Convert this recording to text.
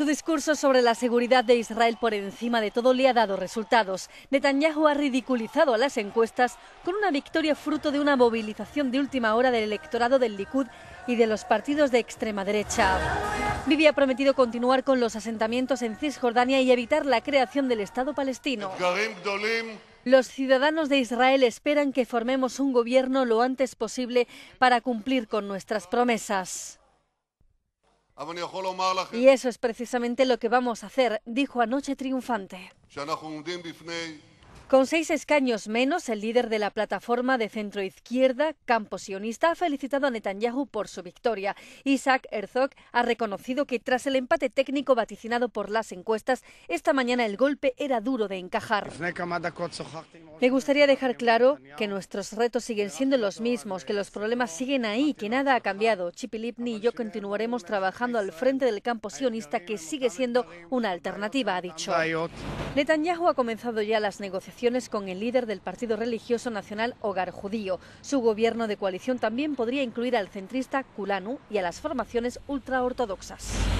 Su discurso sobre la seguridad de Israel por encima de todo le ha dado resultados. Netanyahu ha ridiculizado a las encuestas con una victoria fruto de una movilización de última hora del electorado del Likud y de los partidos de extrema derecha. Bibi ha prometido continuar con los asentamientos en Cisjordania y evitar la creación del Estado palestino. Los ciudadanos de Israel esperan que formemos un gobierno lo antes posible para cumplir con nuestras promesas. Y eso es precisamente lo que vamos a hacer, dijo anoche triunfante. Con 6 escaños menos, el líder de la plataforma de centroizquierda, Campo Sionista, ha felicitado a Netanyahu por su victoria. Isaac Herzog ha reconocido que tras el empate técnico vaticinado por las encuestas, esta mañana el golpe era duro de encajar. Me gustaría dejar claro que nuestros retos siguen siendo los mismos, que los problemas siguen ahí, que nada ha cambiado. Chipi Lipni y yo continuaremos trabajando al frente del Campo Sionista, que sigue siendo una alternativa, ha dicho. Netanyahu ha comenzado ya las negociaciones con el líder del Partido Religioso Nacional, Hogar Judío. Su gobierno de coalición también podría incluir al centrista Kulanu y a las formaciones ultraortodoxas.